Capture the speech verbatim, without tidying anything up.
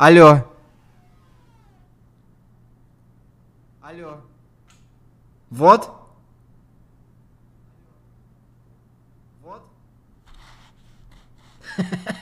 Алло. Алло. Вот. Вот.